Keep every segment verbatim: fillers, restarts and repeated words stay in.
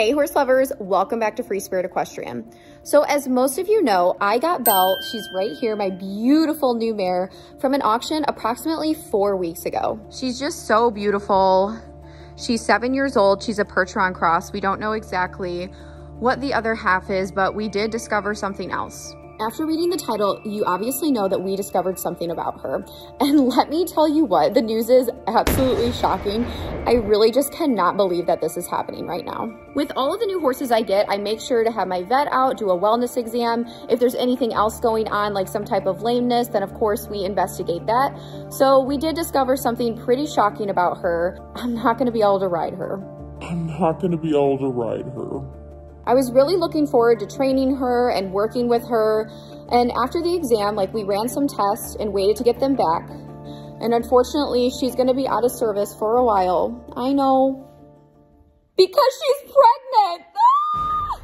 Hey horse lovers, welcome back to Free Spirit Equestrian. So as most of you know, I got Belle, she's right here, my beautiful new mare, from an auction approximately four weeks ago. She's just so beautiful. She's seven years old, she's a Percheron cross. We don't know exactly what the other half is, but we did discover something else. After reading the title, you obviously know that we discovered something about her. And let me tell you what, the news is absolutely shocking. I really just cannot believe that this is happening right now. With all of the new horses I get, I make sure to have my vet out, do a wellness exam. If there's anything else going on, like some type of lameness, then of course we investigate that. So we did discover something pretty shocking about her. I'm not gonna be able to ride her. I'm not gonna be able to ride her. I was really looking forward to training her and working with her. And after the exam, like, we ran some tests and waited to get them back. And unfortunately, she's gonna be out of service for a while. I know, because she's pregnant. Ah!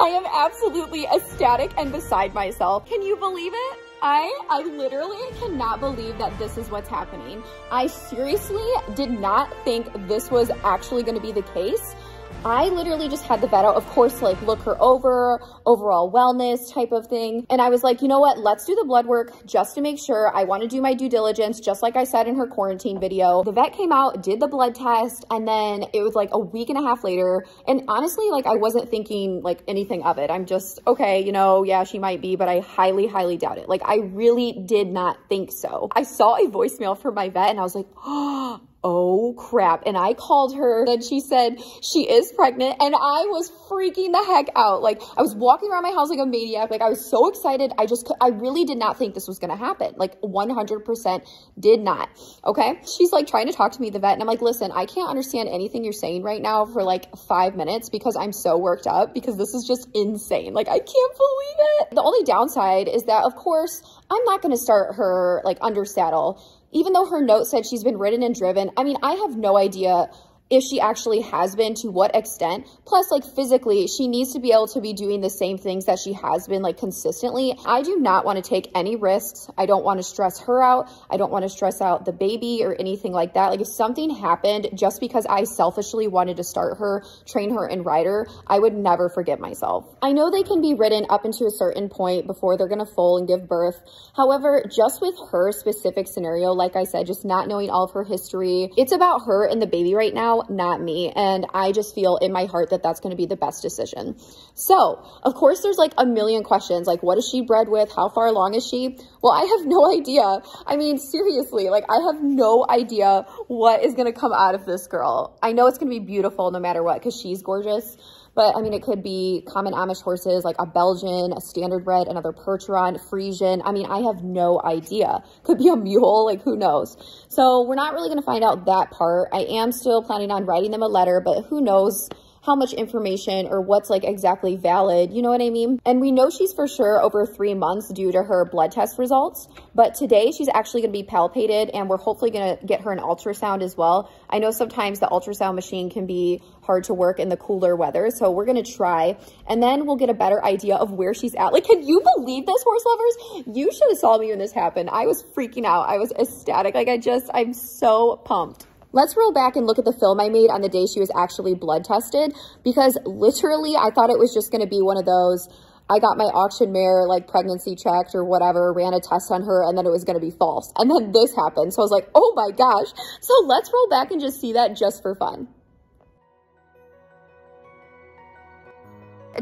I am absolutely ecstatic and beside myself. Can you believe it? I, I literally cannot believe that this is what's happening. I seriously did not think this was actually gonna be the case. I literally just had the vet out, of course, like, look her over, overall wellness type of thing. And I was like, you know what? Let's do the blood work just to make sure. I want to do my due diligence, just like I said in her quarantine video. The vet came out, did the blood test, and then it was like a week and a half later. And honestly, like, I wasn't thinking like anything of it. I'm just, okay, you know, yeah, she might be, but I highly, highly doubt it. Like, I really did not think so. I saw a voicemail from my vet and I was like, oh, oh crap. And I called her and she said she is pregnant, and I was freaking the heck out. Like, I was walking around my house like a maniac. Like, I was so excited. I just, I really did not think this was going to happen. Like, one hundred percent did not. Okay. She's like trying to talk to me, the vet. And I'm like, listen, I can't understand anything you're saying right now for like five minutes because I'm so worked up because this is just insane. Like, I can't believe it. The only downside is that, of course, I'm not going to start her like under saddle. Even though her note said she's been ridden and driven, I mean, I have no idea if she actually has been, to what extent. Plus, like, physically, she needs to be able to be doing the same things that she has been, like, consistently. I do not want to take any risks. I don't want to stress her out. I don't want to stress out the baby or anything like that. Like, if something happened just because I selfishly wanted to start her, train her, and ride her, I would never forgive myself. I know they can be ridden up into a certain point before they're going to foal and give birth. However, just with her specific scenario, like I said, just not knowing all of her history, it's about her and the baby right now, not me. And I just feel in my heart that that's going to be the best decision. So of course there's like a million questions, like, what is she bred with? How far along is she? Well, I have no idea. I mean, seriously, like, I have no idea what is going to come out of this girl. I know it's going to be beautiful no matter what, because she's gorgeous. But I mean, it could be common Amish horses, like a Belgian, a standard bred, another Percheron, Frisian. I mean, I have no idea. Could be a mule, like, who knows? So we're not really gonna find out that part. I am still planning on writing them a letter, but who knows how much information or what's like exactly valid, you know what I mean? And we know she's for sure over three months due to her blood test results, but today she's actually gonna be palpated and we're hopefully gonna get her an ultrasound as well. I know sometimes the ultrasound machine can be hard to work in the cooler weather, so we're gonna try, and then we'll get a better idea of where she's at. Like, can you believe this, horse lovers? You should have saw me when this happened. I was freaking out, I was ecstatic. Like, I just, I'm so pumped. Let's roll back and look at the film I made on the day she was actually blood tested, because literally I thought it was just going to be one of those, I got my auction mare like pregnancy checked or whatever, ran a test on her, and then it was going to be false. And then this happened. So I was like, oh my gosh. So let's roll back and just see that just for fun.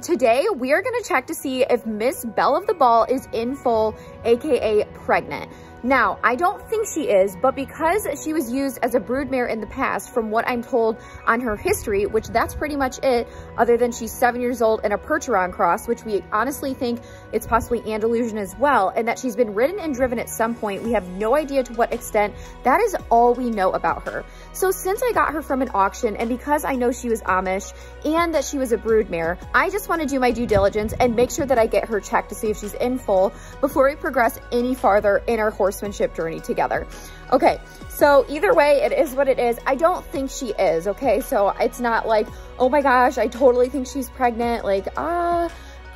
Today, we are going to check to see if Miss Belle of the Ball is in foal, A K A pregnant. Now, I don't think she is, but because she was used as a broodmare in the past, from what I'm told on her history, which that's pretty much it, other than she's seven years old and a Percheron cross, which we honestly think it's possibly Andalusian as well, and that she's been ridden and driven at some point. We have no idea to what extent. That is all we know about her. So since I got her from an auction, and because I know she was Amish and that she was a broodmare, I just want to do my due diligence and make sure that I get her checked to see if she's in foal before we progress any farther in our horse journey together. Okay, so either way, it is what it is. I don't think she is, okay? So it's not like, oh my gosh, I totally think she's pregnant. Like, ah, uh,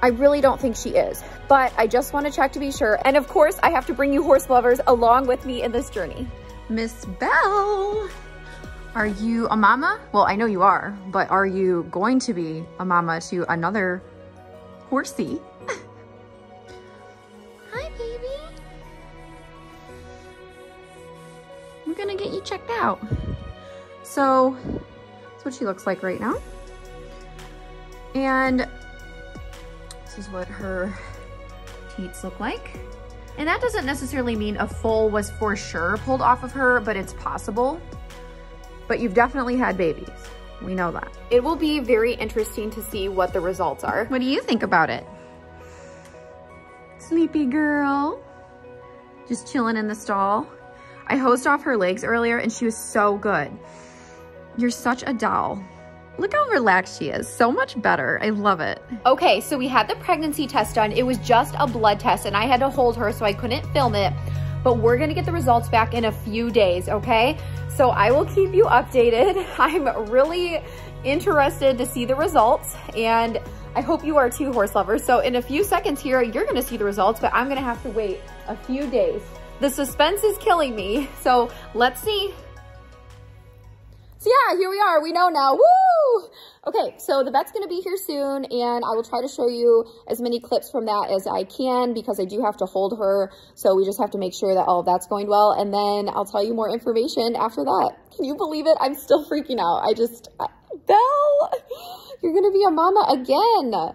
I really don't think she is, but I just want to check to be sure. And of course, I have to bring you horse lovers along with me in this journey. Miss Belle, Are you a mama? Well, I know you are, but are you going to be a mama to another horsey? Hi, baby. I'm gonna get you checked out. So that's what she looks like right now. And this is what her teats look like. And that doesn't necessarily mean a foal was for sure pulled off of her, but it's possible. But you've definitely had babies. We know that. It will be very interesting to see what the results are. What do you think about it? Sleepy girl. Just chilling in the stall. I hosed off her legs earlier and she was so good. You're such a doll. Look how relaxed she is. So much better. I love it. Okay, so we had the pregnancy test done. It was just a blood test and I had to hold her so I couldn't film it. But we're gonna get the results back in a few days, okay? So I will keep you updated. I'm really interested to see the results and I hope you are too, horse lovers. So in a few seconds here, you're gonna see the results, but I'm gonna have to wait a few days. The suspense is killing me. So let's see. So yeah, here we are, we know now, woo! Okay, so the vet's gonna be here soon and I will try to show you as many clips from that as I can because I do have to hold her, so we just have to make sure that all of that's going well and then I'll tell you more information after that. Can you believe it? I'm still freaking out. I just, I, Belle, you're gonna be a mama again.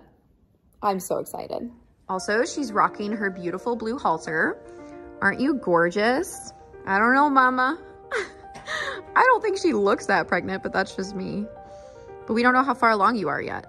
I'm so excited. Also, she's rocking her beautiful blue halter. Aren't you gorgeous? I don't know, mama. I don't think she looks that pregnant, but that's just me. But we don't know how far along you are yet.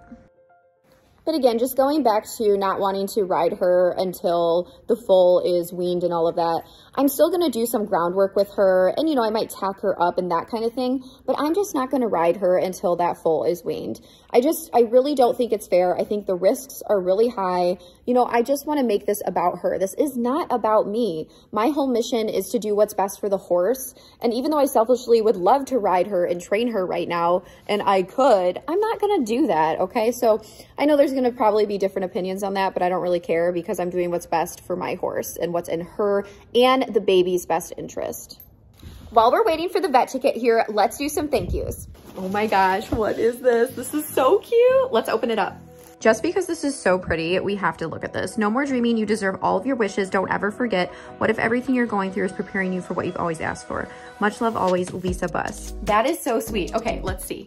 But again, just going back to not wanting to ride her until the foal is weaned and all of that, I'm still going to do some groundwork with her and, you know, I might tack her up and that kind of thing, but I'm just not going to ride her until that foal is weaned. I just, I really don't think it's fair. I think the risks are really high. You know, I just want to make this about her. This is not about me. My whole mission is to do what's best for the horse. And even though I selfishly would love to ride her and train her right now, and I could, I'm not going to do that. Okay. So I know there's going to probably be different opinions on that, but I don't really care because I'm doing what's best for my horse and what's in her and the baby's best interest. While we're waiting for the vet ticket here, let's do some thank yous. Oh my gosh, what is this? This is so cute. Let's open it up. Just because this is so pretty, we have to look at this. No more dreaming. You deserve all of your wishes. Don't ever forget. What if everything you're going through is preparing you for what you've always asked for? Much love always, Lisa Buss. That is so sweet. Okay, let's see.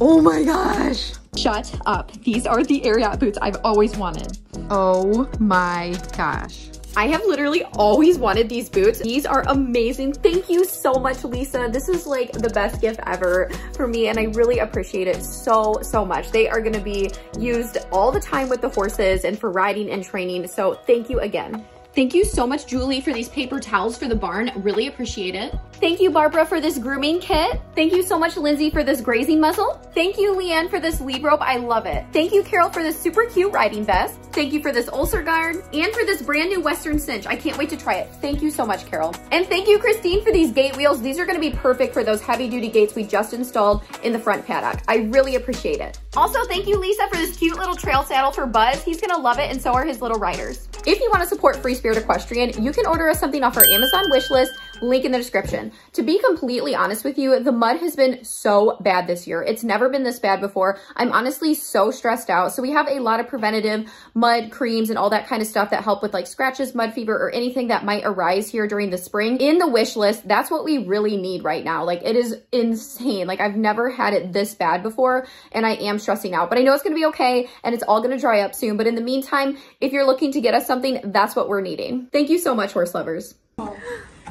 Oh my gosh. Shut up. These are the Ariat boots I've always wanted. Oh my gosh. I have literally always wanted these boots. These are amazing. Thank you so much, Lisa. This is like the best gift ever for me and I really appreciate it so, so much. They are gonna be used all the time with the horses and for riding and training. So thank you again. Thank you so much, Julie, for these paper towels for the barn. Really appreciate it. Thank you, Barbara, for this grooming kit. Thank you so much, Lindsay, for this grazing muzzle. Thank you, Leanne, for this lead rope. I love it. Thank you, Carol, for this super cute riding vest. Thank you for this ulcer guard and for this brand new Western cinch. I can't wait to try it. Thank you so much, Carol. And thank you, Christine, for these gate wheels. These are gonna be perfect for those heavy duty gates we just installed in the front paddock. I really appreciate it. Also, thank you, Lisa, for this cute little trail saddle for Buzz. He's gonna love it and so are his little riders. If you wanna support Free Spirit Equestrian, you can order us something off our Amazon wish list, link in the description. To be completely honest with you, the mud has been so bad this year. It's never been this bad before. I'm honestly so stressed out. So we have a lot of preventative mud creams and all that kind of stuff that help with like scratches, mud fever, or anything that might arise here during the spring. In the wish list, that's what we really need right now. Like it is insane. Like I've never had it this bad before and I am stressing out, but I know it's gonna be okay and it's all gonna dry up soon. But in the meantime, if you're looking to get us something, that's what we're needing. Thank you so much, horse lovers. Oh.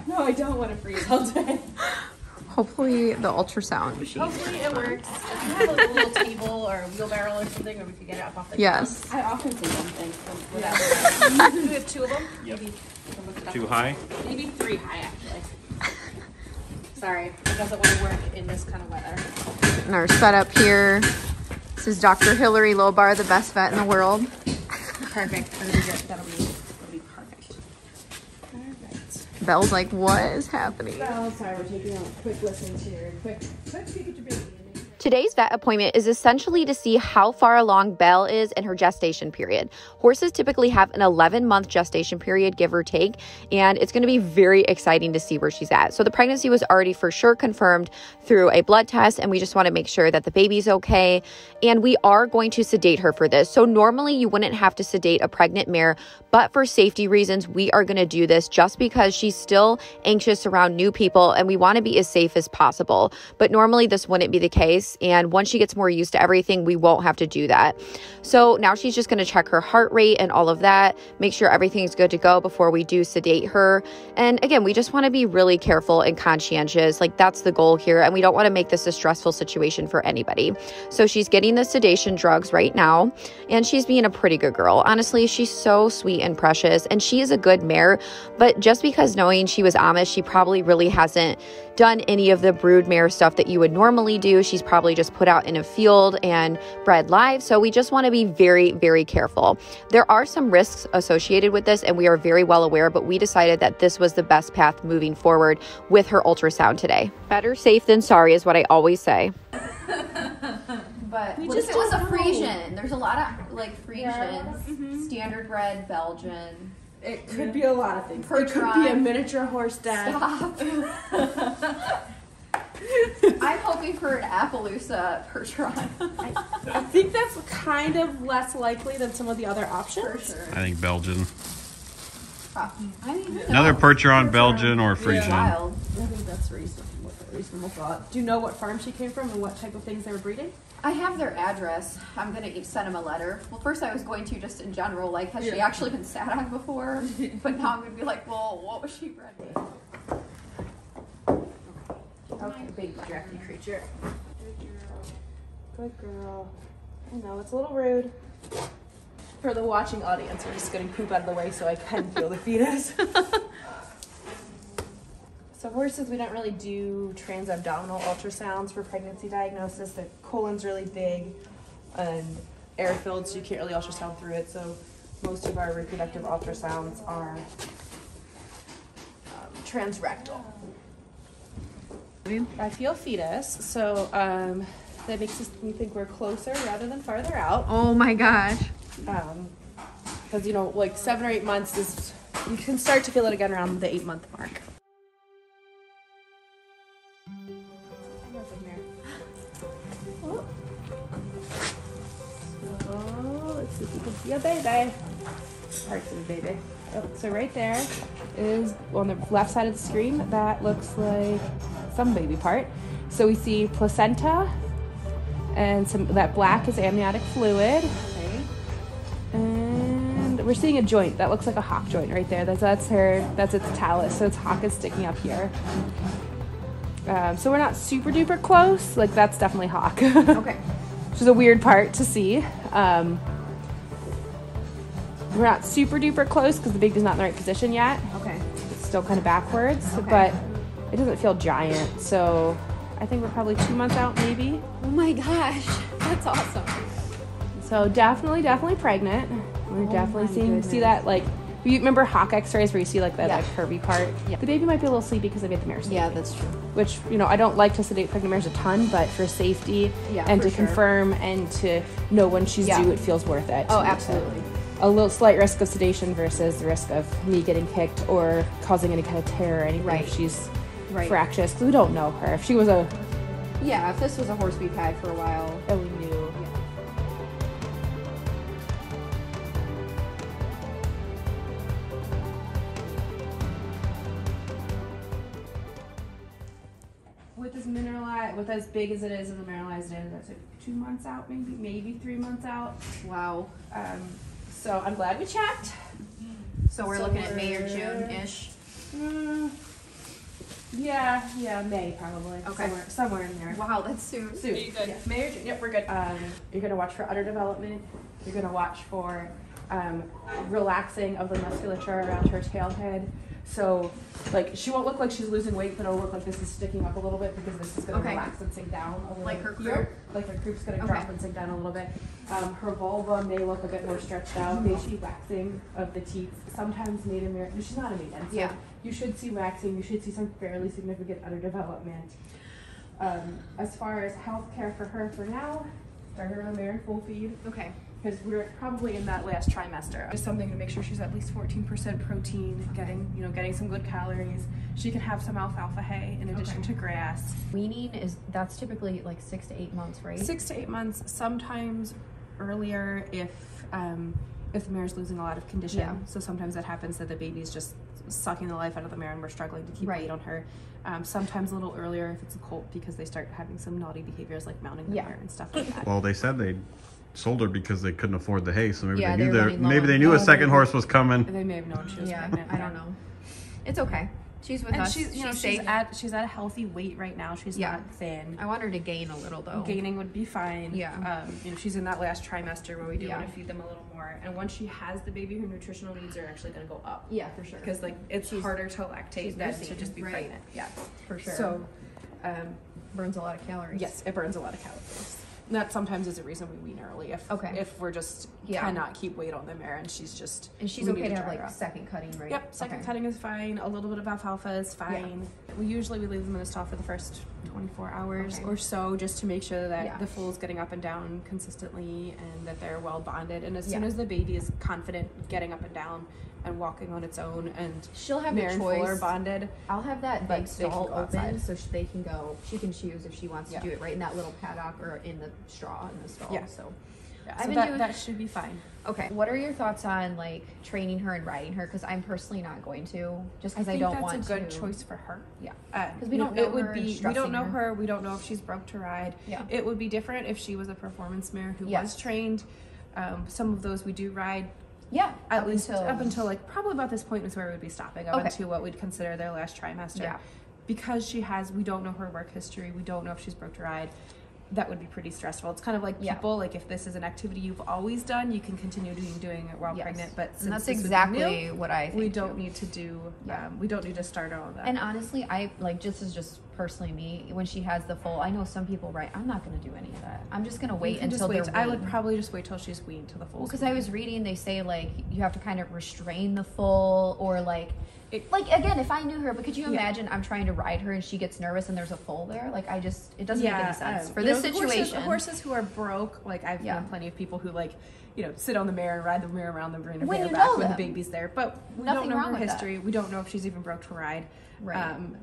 No, I don't want to freeze all day. Hopefully the ultrasound machine. Hopefully it works. If we have a little table or a wheelbarrow or something where we could get it up off the Yes. Ground. I often see something from without it. Do we have two of them? Yep. Maybe two high? Maybe three high, actually. Sorry, it doesn't want to work in this kind of weather. Getting our setup here. This is Doctor Hillary Lowbar, the best vet in the world. Perfect. That'll be that'll be perfect. Belle's like, what is happening? Belle, sorry, we're taking a quick listen to your quick, quick peek at your baby. Today's vet appointment is essentially to see how far along Belle is in her gestation period. Horses typically have an eleven month gestation period, give or take, and it's going to be very exciting to see where she's at. So the pregnancy was already for sure confirmed through a blood test, and we just want to make sure that the baby's okay. And we are going to sedate her for this. So normally you wouldn't have to sedate a pregnant mare, but for safety reasons, we are going to do this just because she's still anxious around new people and we want to be as safe as possible. But normally this wouldn't be the case. And once she gets more used to everything, we won't have to do that. So now she's just going to check her heart rate and all of that, make sure everything's good to go before we do sedate her. And again, we just want to be really careful and conscientious. Like, that's the goal here. And we don't want to make this a stressful situation for anybody. So she's getting the sedation drugs right now, and she's being a pretty good girl. Honestly, she's so sweet and precious, and she is a good mare. But just because knowing she was Amish, she probably really hasn't done any of the brood mare stuff that you would normally do. She's probably just put out in a field and bred live. So we just want to be very, very careful. There are some risks associated with this, and we are very well aware, but we decided that this was the best path moving forward with her ultrasound today. Better safe than sorry is what I always say. But we well, just it was a Frisian. There's a lot of like Frisians, yeah. mm-hmm. standard bred Belgian. It could yeah. be a lot of things. Percheron. It could be a miniature horse dad. Stop. I hope we've heard Appaloosa Percheron. I, I think that's kind of less likely than some of the other options. For sure. I think Belgian. I mean, another Percheron, Belgian, or Frisian. Yeah. I think that's reasonable. Reasonable thought. Do you know what farm she came from and what type of things they were breeding? I have their address. I'm going to send them a letter. Well, first I was going to just in general, like, has yeah. she actually been sat on before? But now I'm going to be like, well, what was she bred with? Okay, okay. Big drafty creature. Good girl. Good girl. I know, it's a little rude. For the watching audience, we're just getting poop out of the way so I can feel the fetus. So horses, we don't really do transabdominal ultrasounds for pregnancy diagnosis. The colon's really big and air-filled, so you can't really ultrasound through it. So most of our reproductive ultrasounds are um, transrectal. I feel fetus, so um, that makes us we think we're closer rather than farther out. Oh my gosh. Um, because, you know, like seven or eight months is, you can start to feel it again around the eight month mark. Yeah, baby. Parts of the baby. Oh, so right there is on the left side of the screen. That looks like some baby part. So we see placenta, and some that black is amniotic fluid. Okay. And we're seeing a joint that looks like a hock joint right there. That's that's her. That's its talus. So its hock is sticking up here. Um, so we're not super duper close. Like, that's definitely hock. Okay. Which is a weird part to see. Um, We're not super duper close because the baby's not in the right position yet. Okay. It's still kind of backwards, okay. But it doesn't feel giant. So I think we're probably two months out, maybe. Oh my gosh, that's awesome. So definitely, definitely pregnant. We're oh definitely seeing, goodness. see that like, you remember hock x-rays where you see like that yeah. like curvy part? Yeah. The baby might be a little sleepy because I made the mare sleepy. Yeah, that's true. Which, you know, I don't like to sedate pregnant mares a ton, but for safety yeah, and for to sure. confirm and to know when she's yeah. due, it feels worth it. Oh, absolutely. A little slight risk of sedation versus the risk of me getting kicked or causing any kind of tear or anything right. if she's right. fractious. Because we don't know her. If she was a... Yeah, if this was a horse we've had for a while. And we knew. Yeah. With as mineralized, with as big as it is and the mineralized in, that's like two months out maybe, maybe three months out. Wow. Um... So I'm glad we checked. So we're so looking we're, at May or June-ish? Mm, yeah, yeah, May probably. Okay. Somewhere, somewhere in there. Wow, that's soon. Soon. Are you good? Yeah. May or June, yep, we're good. Um, you're gonna watch for udder development. You're gonna watch for um, relaxing of the musculature around her tail head. So, like, she won't look like she's losing weight, but it'll look like this is sticking up a little bit because this is going to okay. relax and sink down a little like her here. Croup? Like her croup's going to okay. drop and sink down a little bit. Um, her vulva may look a bit more stretched out. May she waxing of the teeth. Sometimes maiden mare, she's not a maiden. So yeah. You should see waxing. You should see some fairly significant udder development. Um, as far as health care for her for now, start her on Mary full feed. Okay. Because we're probably in that last trimester. Just something to make sure she's at least fourteen percent protein, getting, you know, getting some good calories. She can have some alfalfa hay in addition okay. to grass. Weaning is, that's typically like six to eight months, right? Six to eight months, sometimes earlier if, um, if the mare's losing a lot of condition. Yeah. So sometimes that happens that the baby's just sucking the life out of the mare and we're struggling to keep right. weight on her. Um, sometimes a little earlier if it's a colt, because they start having some naughty behaviors like mounting the yeah. mare and stuff like that. Well, they said they sold her because they couldn't afford the hay, so maybe yeah, they knew their, maybe they knew oh, a second maybe. horse was coming. They may have known she was yeah, pregnant. I don't know. It's okay. She's with and us. She's, you know, she's, she's at she's at a healthy weight right now. She's yeah. not thin. I want her to gain a little though. Gaining would be fine. Yeah. Um, you know, she's in that last trimester where we do yeah. want to feed them a little more. And once she has the baby, her nutritional needs are actually going to go up. Yeah, for sure. Because like it's she's, harder to lactate than to just be right. pregnant. Yeah, for sure. So, um, burns a lot of calories. Yes, it burns a lot of calories. And that sometimes is a reason we wean early if okay. if we're just yeah. cannot keep weight on the mare and she's just and she's okay to, to have like second cutting, right? Yep, second okay. cutting is fine. A little bit of alfalfa is fine. Yeah. We usually we leave them in the stall for the first twenty-four hours okay. or so, just to make sure that yeah. the foal is getting up and down consistently and that they're well bonded. And as yeah. soon as the baby is confident getting up and down and walking on its own, and she'll have mare the choice. And foal are bonded. I'll have that big like, stall open outside. So they can go. She can choose if she wants yeah. to do it right in that little paddock or in the straw in the stall. Yeah. So, yeah. so I've been that, doing... that should be fine. Okay. What are your thoughts on like training her and riding her? Because I'm personally not going to, just because I, I don't that's want to. That's a good choice for her. Yeah. Because uh, we don't know it would be we don't know her. her. We don't know if she's broke to ride. Yeah. It would be different if she was a performance mare who yes. was trained. Um, some of those we do ride. Yeah, at least until, up until like probably about this point is where we'd be stopping up okay. into what we'd consider their last trimester. Yeah. Because she has, we don't know her work history. We don't know if she's broke to ride. That would be pretty stressful. It's kind of like people, yeah. like if this is an activity you've always done, you can continue doing, doing it while yes. pregnant. But since and that's exactly new, what I think. We don't too. need to do, yeah. um, we don't need to start all that. And honestly, I like, just as just personally me, when she has the foal, I know some people, right, I'm not going to do any of that. I'm just going to wait until wait. I would probably just wait till she's weaned to the foal. Because well, I was reading, they say like, you have to kind of restrain the foal or like, It, like again, if I knew her, but could you imagine yeah. I'm trying to ride her and she gets nervous and there's a foal there? Like I just, it doesn't yeah, make any sense uh, for this know, situation. Horses, horses who are broke, like I've yeah. known plenty of people who like, you know, sit on the mare and ride the mare around them, bring her back know when the baby's there. But we Nothing don't know her history. That. We don't know if she's even broke to ride. Right. Um,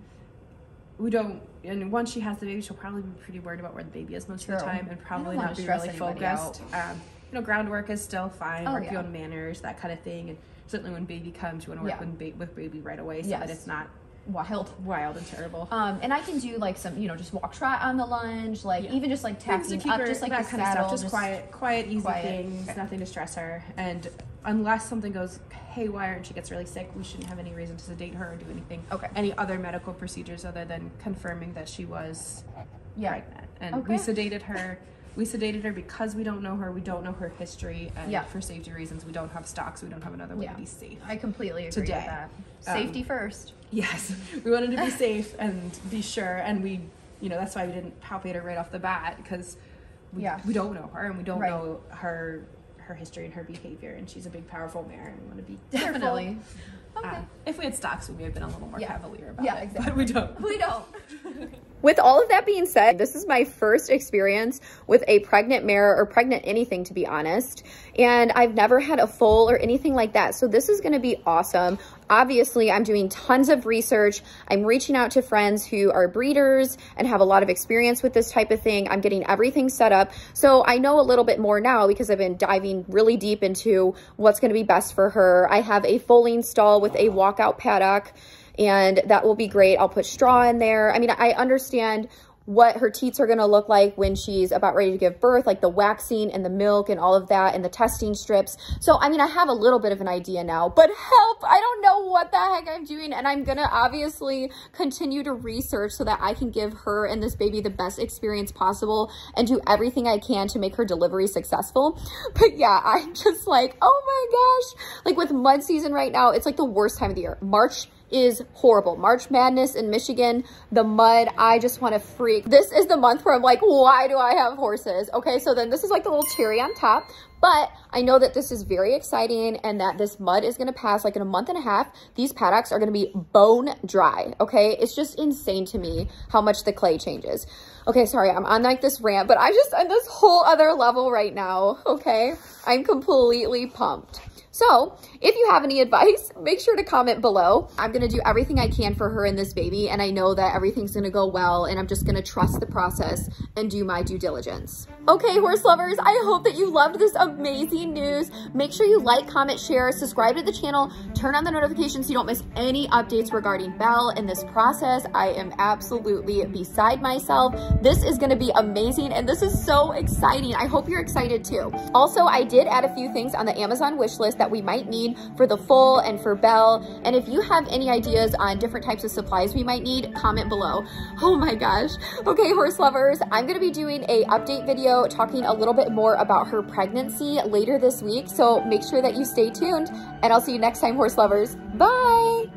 we don't, and once she has the baby, she'll probably be pretty worried about where the baby is most True. of the time and probably not be really focused. Um, you know, groundwork is still fine. Oh, work yeah. your own manners, that kind of thing. And certainly when baby comes, you want to work yeah. with, ba with baby right away so yes. that it's not wild wild and terrible. Um, and I can do like some, you know, just walk trot on the lunge, like yeah. even just like tapping up, her, just like that kind saddle, of stuff. Just, just quiet, quiet, easy quiet. things, okay. nothing to stress her. And unless something goes haywire and she gets really sick, we shouldn't have any reason to sedate her or do anything. Okay. Any other medical procedures other than confirming that she was yeah. pregnant. And okay. we sedated her. We sedated her because we don't know her. We don't know her history. And yeah. for safety reasons, we don't have stocks. We don't have another way yeah. to be safe. I completely agree today. with that. Safety um, first. Yes. We wanted to be safe and be sure. And we, you know, that's why we didn't palpate her right off the bat, because we, yeah. we don't know her and we don't right. know her her history and her behavior. And she's a big, powerful mare and we want to be careful. Definitely. Okay. Uh, if we had stocks, we may have been a little more yeah. cavalier about yeah, it, exactly. but we don't. We don't. With all of that being said, this is my first experience with a pregnant mare or pregnant anything, to be honest. And I've never had a foal or anything like that. So this is going to be awesome. Obviously, I'm doing tons of research. I'm reaching out to friends who are breeders and have a lot of experience with this type of thing. I'm getting everything set up. So I know a little bit more now because I've been diving really deep into what's going to be best for her. I have a foaling stall with a walkout paddock, and that will be great. I'll put straw in there. I mean, I understand what her teats are going to look like when she's about ready to give birth, like the waxing and the milk and all of that and the testing strips. So, I mean, I have a little bit of an idea now, but help, I don't know what the heck I'm doing. And I'm going to obviously continue to research so that I can give her and this baby the best experience possible and do everything I can to make her delivery successful. But yeah, I'm just like, oh my gosh, like with mud season right now, it's like the worst time of the year. March is horrible. March Madness in Michigan, the mud, I just want to freak. This is the month where I'm like, why do I have horses? Okay, so then this is like the little cherry on top. But I know that this is very exciting and that this mud is going to pass like in a month and a half. These paddocks are going to be bone dry, okay? It's just insane to me how much the clay changes. Okay, sorry, I'm on like this rant, but I'm just on this whole other level right now, okay? I'm completely pumped. So if you have any advice, make sure to comment below. I'm going to do everything I can for her and this baby, and I know that everything's going to go well, and I'm just going to trust the process and do my due diligence. Okay, horse lovers, I hope that you loved this amazing news. Make sure you like, comment, share, subscribe to the channel, turn on the notifications so you don't miss any updates regarding Belle and this process. I am absolutely beside myself. This is going to be amazing, and this is so exciting. I hope you're excited too. Also, I did add a few things on the Amazon wish list that we might need for the foal and for Belle. And if you have any ideas on different types of supplies we might need, comment below. Oh my gosh. Okay, horse lovers, I'm gonna be doing a update video talking a little bit more about her pregnancy later this week. So make sure that you stay tuned, and I'll see you next time, horse lovers. Bye.